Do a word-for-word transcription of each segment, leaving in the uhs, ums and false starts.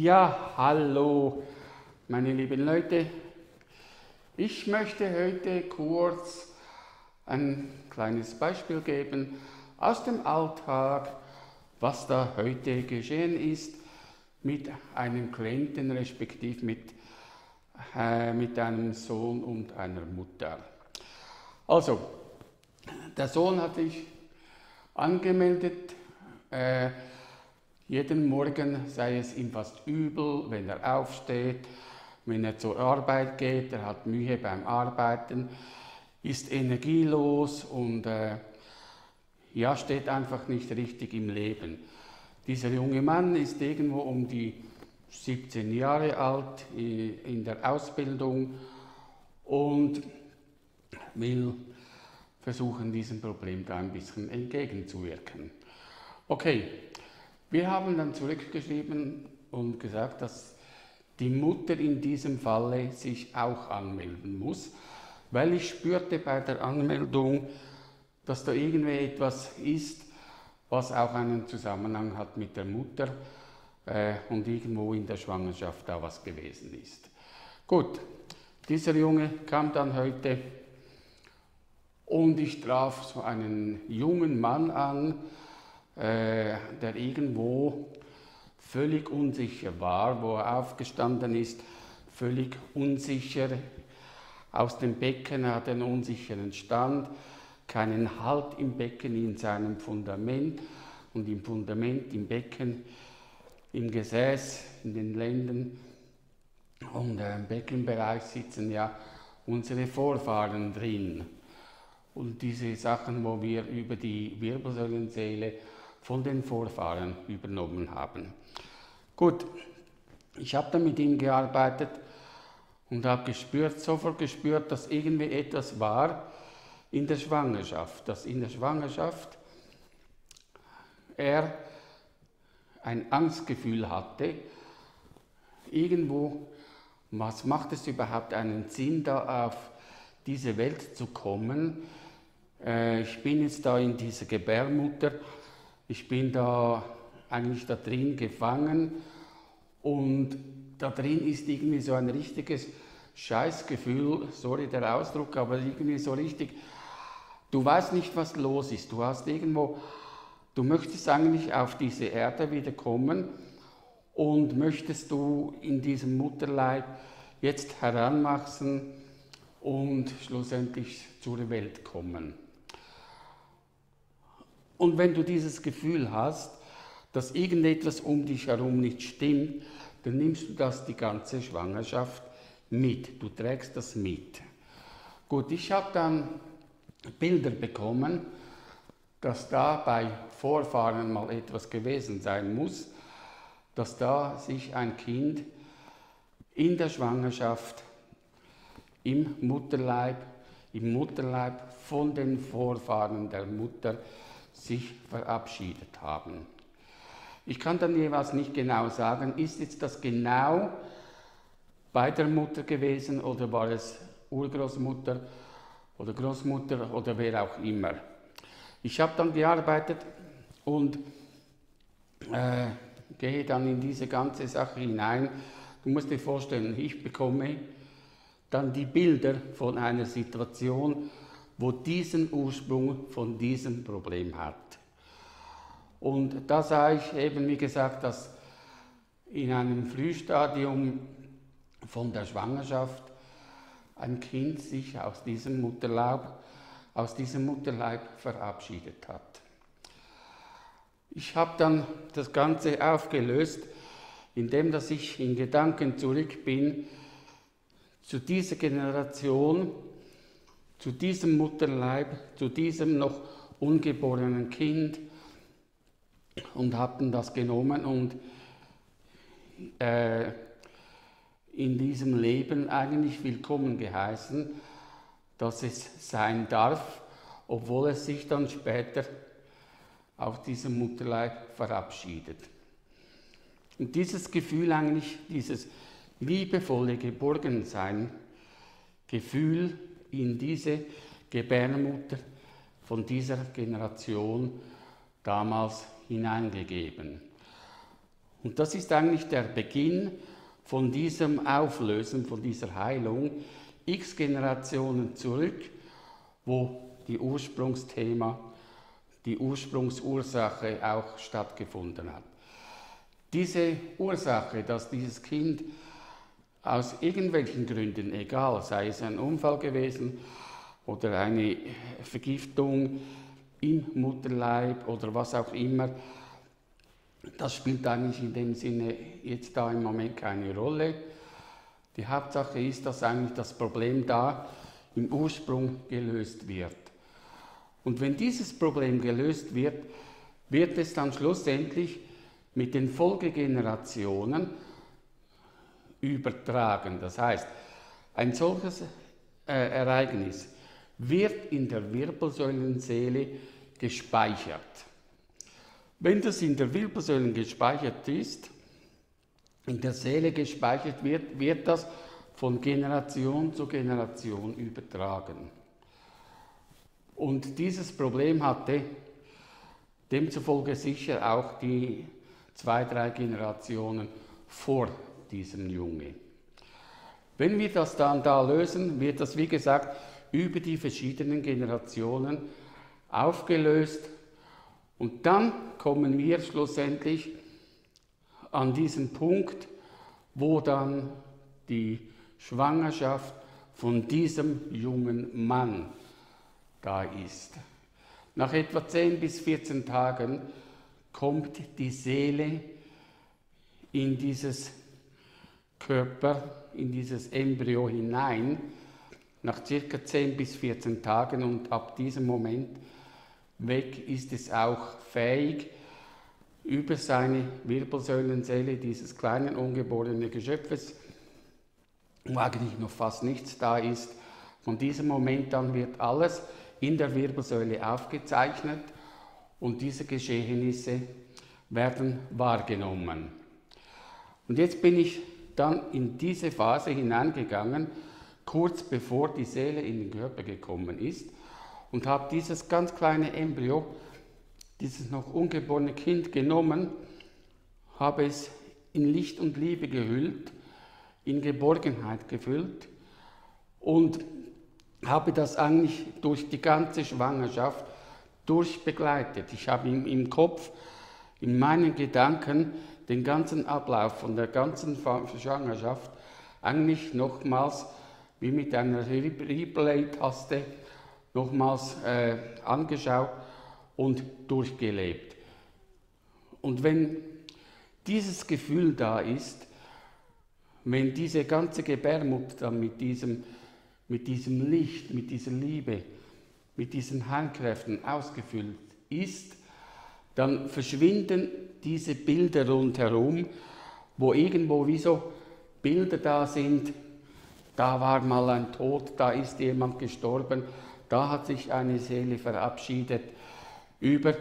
Ja, hallo, meine lieben Leute. Ich möchte heute kurz ein kleines Beispiel geben aus dem Alltag, was da heute geschehen ist mit einem Klienten, respektive mit, äh, mit einem Sohn und einer Mutter. Also, der Sohn hat sich angemeldet, äh, jeden Morgen sei es ihm fast übel, wenn er aufsteht, wenn er zur Arbeit geht, er hat Mühe beim Arbeiten, ist energielos und äh, ja, steht einfach nicht richtig im Leben. Dieser junge Mann ist irgendwo um die siebzehn Jahre alt, in der Ausbildung und will versuchen, diesem Problem da ein bisschen entgegenzuwirken. Okay. Wir haben dann zurückgeschrieben und gesagt, dass die Mutter in diesem Falle sich auch anmelden muss, weil ich spürte bei der Anmeldung, dass da irgendwie etwas ist, was auch einen Zusammenhang hat mit der Mutter äh, und irgendwo in der Schwangerschaft da was gewesen ist. Gut, dieser Junge kam dann heute und ich traf so einen jungen Mann an, der irgendwo völlig unsicher war, wo er aufgestanden ist, völlig unsicher aus dem Becken, er hat einen unsicheren Stand, keinen Halt im Becken, in seinem Fundament und im Fundament, im Becken, im Gesäß, in den Lenden und im Beckenbereich sitzen ja unsere Vorfahren drin. Und diese Sachen, wo wir über die Wirbelsäulenseele von den Vorfahren übernommen haben. Gut, ich habe dann mit ihm gearbeitet und habe gespürt, sofort gespürt, dass irgendwie etwas war in der Schwangerschaft, dass in der Schwangerschaft er ein Angstgefühl hatte, irgendwo, was macht es überhaupt einen Sinn, da auf diese Welt zu kommen? Äh, ich bin jetzt da in dieser Gebärmutter. Ich bin da eigentlich da drin gefangen und da drin ist irgendwie so ein richtiges Scheißgefühl, sorry der Ausdruck, aber irgendwie so richtig, du weißt nicht, was los ist, du hast irgendwo, du möchtest eigentlich auf diese Erde wieder kommen und möchtest du in diesem Mutterleib jetzt heranwachsen und schlussendlich zur Welt kommen. Und wenn du dieses Gefühl hast, dass irgendetwas um dich herum nicht stimmt, dann nimmst du das die ganze Schwangerschaft mit. Du trägst das mit. Gut, ich habe dann Bilder bekommen, dass da bei Vorfahren mal etwas gewesen sein muss, dass da sich ein Kind in der Schwangerschaft, im Mutterleib, im Mutterleib von den Vorfahren der Mutter sich verabschiedet haben. Ich kann dann jeweils nicht genau sagen, ist jetzt das genau bei der Mutter gewesen oder war es Urgroßmutter oder Großmutter oder wer auch immer. Ich habe dann gearbeitet und äh, gehe dann in diese ganze Sache hinein. Du musst dir vorstellen, ich bekomme dann die Bilder von einer Situation, wo diesen Ursprung von diesem Problem hat. Und da sah ich eben, wie gesagt, dass in einem Frühstadium von der Schwangerschaft ein Kind sich aus diesem Mutterleib, aus diesem Mutterleib verabschiedet hat. Ich habe dann das Ganze aufgelöst, indem dass ich in Gedanken zurück bin zu dieser Generation, zu diesem Mutterleib, zu diesem noch ungeborenen Kind und hatten das genommen und äh, in diesem Leben eigentlich willkommen geheißen, dass es sein darf, obwohl es sich dann später aus diesem Mutterleib verabschiedet. Und dieses Gefühl eigentlich, dieses liebevolle Geborgensein-Gefühl, in diese Gebärmutter von dieser Generation damals hineingegeben. Und das ist eigentlich der Beginn von diesem Auflösen, von dieser Heilung, x Generationen zurück, wo die Ursprungsthema, die Ursprungsursache auch stattgefunden hat. Diese Ursache, dass dieses Kind aus irgendwelchen Gründen, egal, sei es ein Unfall gewesen oder eine Vergiftung im Mutterleib oder was auch immer, das spielt eigentlich in dem Sinne jetzt da im Moment keine Rolle. Die Hauptsache ist, dass eigentlich das Problem da im Ursprung gelöst wird. Und wenn dieses Problem gelöst wird, wird es dann schlussendlich mit den Folgegenerationen übertragen. Das heißt, ein solches äh, Ereignis wird in der Wirbelsäulenseele gespeichert. Wenn das in der Wirbelsäule gespeichert ist, in der Seele gespeichert wird, wird das von Generation zu Generation übertragen. Und dieses Problem hatte demzufolge sicher auch die zwei, drei Generationen vor diesem Junge. Wenn wir das dann da lösen, wird das, wie gesagt, über die verschiedenen Generationen aufgelöst. Und dann kommen wir schlussendlich an diesen Punkt, wo dann die Schwangerschaft von diesem jungen Mann da ist. Nach etwa zehn bis vierzehn Tagen kommt die Seele in dieses Körper, in dieses Embryo hinein, nach circa zehn bis vierzehn Tagen, und ab diesem Moment weg ist es auch fähig, über seine Wirbelsäulenseele dieses kleinen ungeborenen Geschöpfes, wo eigentlich noch fast nichts da ist, von diesem Moment an wird alles in der Wirbelsäule aufgezeichnet und diese Geschehnisse werden wahrgenommen. Und jetzt bin ich dann in diese Phase hineingegangen, kurz bevor die Seele in den Körper gekommen ist, und habe dieses ganz kleine Embryo, dieses noch ungeborene Kind genommen, habe es in Licht und Liebe gehüllt, in Geborgenheit gefüllt und habe das eigentlich durch die ganze Schwangerschaft durchbegleitet. Ich habe im Kopf, in meinen Gedanken, den ganzen Ablauf von der ganzen Schwangerschaft eigentlich nochmals wie mit einer Replay-Taste nochmals äh, angeschaut und durchgelebt. Und wenn dieses Gefühl da ist, wenn diese ganze Gebärmutter dann mit diesem, mit diesem Licht, mit dieser Liebe, mit diesen Heilkräften ausgefüllt ist, dann verschwinden diese Bilder rundherum, wo irgendwo wie so Bilder da sind, da war mal ein Tod, da ist jemand gestorben, da hat sich eine Seele verabschiedet, über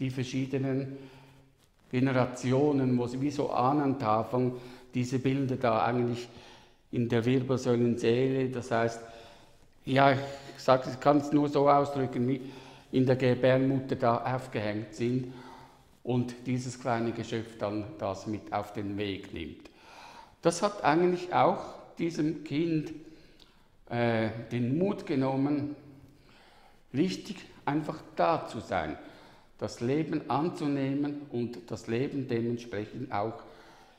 die verschiedenen Generationen, wo sie wie so Ahnentafeln diese Bilder da eigentlich in der Wirbelsäulenseele, das heißt, ja, ich sage, ich kann es nur so ausdrücken, wie in der Gebärmutter da aufgehängt sind und dieses kleine Geschöpf dann das mit auf den Weg nimmt. Das hat eigentlich auch diesem Kind äh, den Mut genommen, richtig einfach da zu sein, das Leben anzunehmen und das Leben dementsprechend auch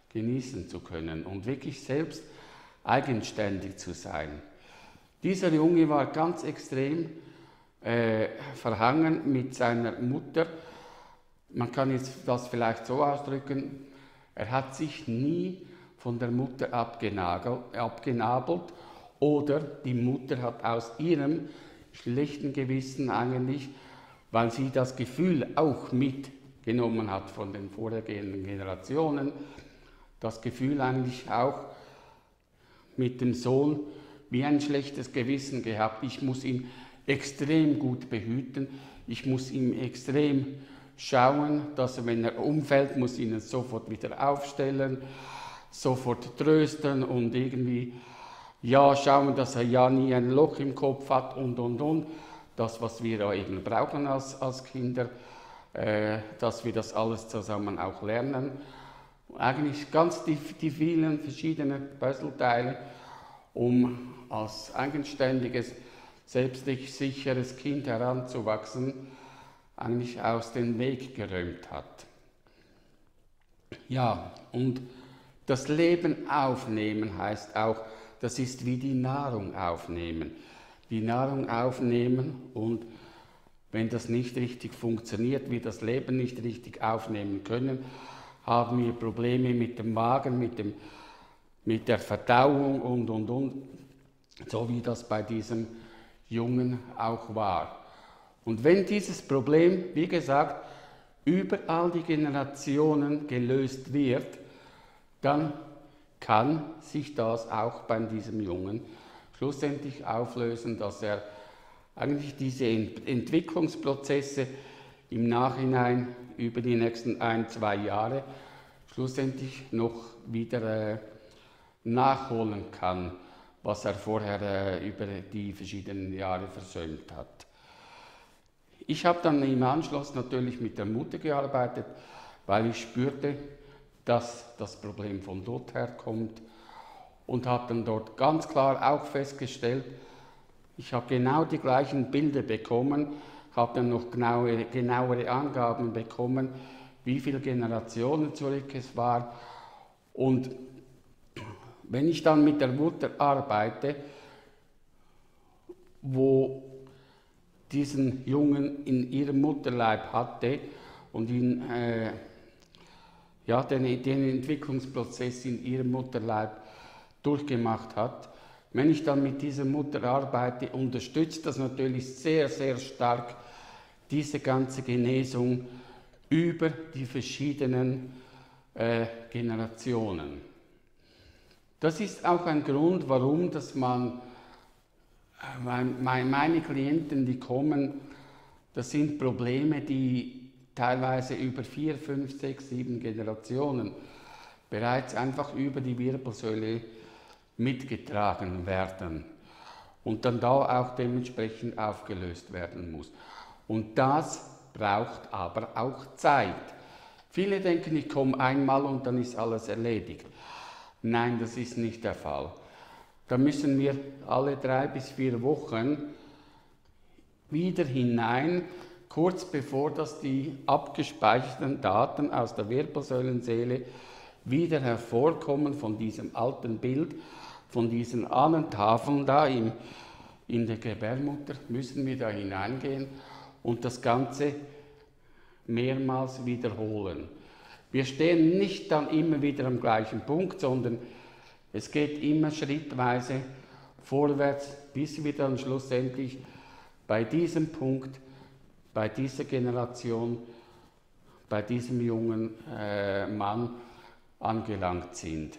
genießen zu können und wirklich selbst eigenständig zu sein. Dieser Junge war ganz extrem äh, verhangen mit seiner Mutter. Man kann jetzt das vielleicht so ausdrücken, er hat sich nie von der Mutter abgenabelt oder die Mutter hat aus ihrem schlechten Gewissen eigentlich, weil sie das Gefühl auch mitgenommen hat von den vorhergehenden Generationen, das Gefühl eigentlich auch mit dem Sohn wie ein schlechtes Gewissen gehabt. Ich muss ihn extrem gut behüten, ich muss ihm extrem schauen, dass er, wenn er umfällt, muss ihn sofort wieder aufstellen, sofort trösten und irgendwie ja, schauen, dass er ja nie ein Loch im Kopf hat und, und, und. Das, was wir ja eben brauchen als, als Kinder, äh, dass wir das alles zusammen auch lernen. Eigentlich ganz die, die vielen verschiedenen Puzzleteile, um als eigenständiges, selbstsicheres Kind heranzuwachsen, eigentlich aus dem Weg geräumt hat. Ja, und das Leben aufnehmen heißt auch, das ist wie die Nahrung aufnehmen. Die Nahrung aufnehmen, und wenn das nicht richtig funktioniert, wir das Leben nicht richtig aufnehmen können, haben wir Probleme mit dem Magen, mit, dem, mit der Verdauung und, und, und, so wie das bei diesem Jungen auch war. Und wenn dieses Problem, wie gesagt, über all die Generationen gelöst wird, dann kann sich das auch bei diesem Jungen schlussendlich auflösen, dass er eigentlich diese Ent- Entwicklungsprozesse im Nachhinein über die nächsten ein, zwei Jahre schlussendlich noch wieder äh, nachholen kann, was er vorher äh, über die verschiedenen Jahre versäumt hat. Ich habe dann im Anschluss natürlich mit der Mutter gearbeitet, weil ich spürte, dass das Problem von dort her kommt, und habe dann dort ganz klar auch festgestellt, ich habe genau die gleichen Bilder bekommen, habe dann noch genauere, genauere Angaben bekommen, wie viele Generationen zurück es war. Und wenn ich dann mit der Mutter arbeite, wo diesen Jungen in ihrem Mutterleib hatte und ihn, äh, ja, den, den Entwicklungsprozess in ihrem Mutterleib durchgemacht hat, wenn ich dann mit dieser Mutter arbeite, unterstützt das natürlich sehr, sehr stark diese ganze Genesung über die verschiedenen äh, Generationen. Das ist auch ein Grund, warum dass man, meine Klienten, die kommen, das sind Probleme, die teilweise über vier, fünf, sechs, sieben Generationen bereits einfach über die Wirbelsäule mitgetragen werden und dann da auch dementsprechend aufgelöst werden muss. Und das braucht aber auch Zeit. Viele denken, ich komme einmal und dann ist alles erledigt. Nein, das ist nicht der Fall. Da müssen wir alle drei bis vier Wochen wieder hinein, kurz bevor dass die abgespeicherten Daten aus der Wirbelsäulenseele wieder hervorkommen von diesem alten Bild, von diesen Ahnentafeln da im, in der Gebärmutter, müssen wir da hineingehen und das Ganze mehrmals wiederholen. Wir stehen nicht dann immer wieder am gleichen Punkt, sondern es geht immer schrittweise vorwärts, bis wir dann schlussendlich bei diesem Punkt, bei dieser Generation, bei diesem jungen äh, Mann angelangt sind.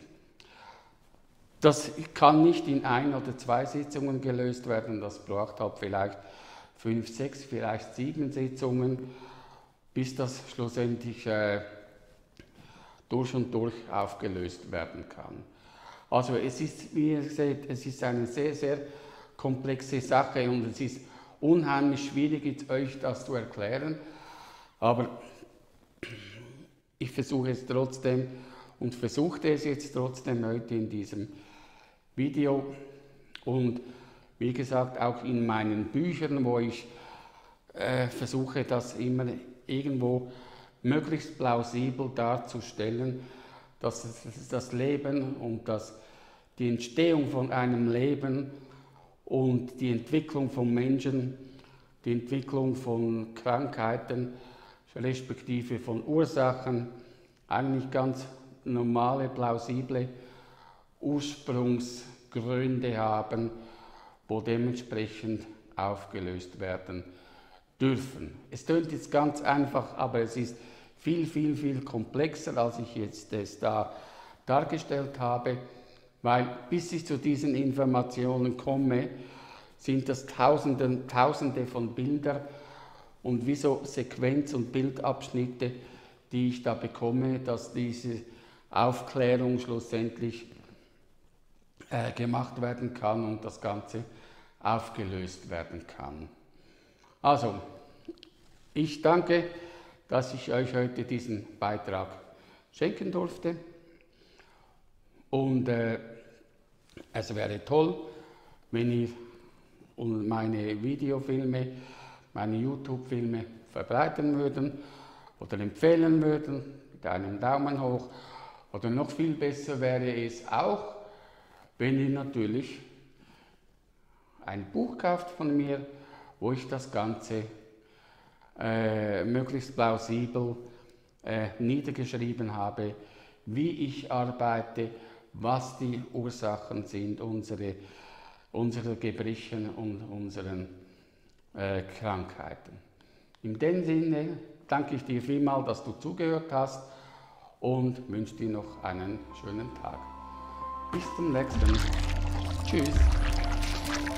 Das kann nicht in ein oder zwei Sitzungen gelöst werden, das braucht halt vielleicht fünf, sechs, vielleicht sieben Sitzungen, bis das schlussendlich äh, durch und durch aufgelöst werden kann. Also es ist, wie ihr seht, es ist eine sehr, sehr komplexe Sache und es ist unheimlich schwierig, jetzt euch das zu erklären, aber ich versuche es trotzdem, und versuchte es jetzt trotzdem heute in diesem Video und wie gesagt auch in meinen Büchern, wo ich äh, versuche, das immer irgendwo möglichst plausibel darzustellen, dass das Leben und dass die Entstehung von einem Leben und die Entwicklung von Menschen, die Entwicklung von Krankheiten, respektive von Ursachen, eigentlich ganz normale, plausible Ursprungsgründe haben, wo dementsprechend aufgelöst werden dürfen. Es tönt jetzt ganz einfach, aber es ist viel, viel, viel komplexer, als ich jetzt es da dargestellt habe, weil bis ich zu diesen Informationen komme, sind das Tausenden, Tausende von Bildern und wie so Sequenz- und Bildabschnitte, die ich da bekomme, dass diese Aufklärung schlussendlich äh, gemacht werden kann und das Ganze aufgelöst werden kann. Also, ich danke, dass ich euch heute diesen Beitrag schenken durfte. Und äh, es wäre toll, wenn ich meine Videofilme, meine YouTube-Filme verbreiten würden oder empfehlen würden, mit einem Daumen hoch. Oder noch viel besser wäre es auch, wenn ihr natürlich ein Buch kauft von mir, wo ich das Ganze äh, möglichst plausibel äh, niedergeschrieben habe, wie ich arbeite, was die Ursachen sind unserer unsere Gebrechen und unseren äh, Krankheiten. In dem Sinne danke ich dir vielmals, dass du zugehört hast und wünsche dir noch einen schönen Tag. Bis zum nächsten Mal. Tschüss.